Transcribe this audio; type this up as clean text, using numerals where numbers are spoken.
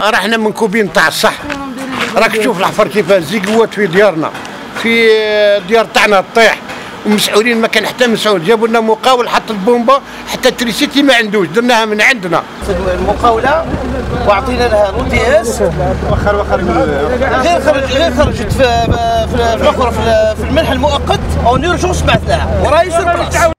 راه حنا منكوبين تاع الصح. راك تشوف الحفر كيفاش زيقوات في ديارنا، في الديار تاعنا الطيح، ومسؤولين ما كان حتى مسؤول. جابوا لنا مقاول حط البومبه حتى التريسيتي ما عندوش، درناها من عندنا المقاوله وعطينا لها روتياس. واخر غير خرجت في الملح المؤقت اون اورجونس بعثناها وراهي سير بلاص.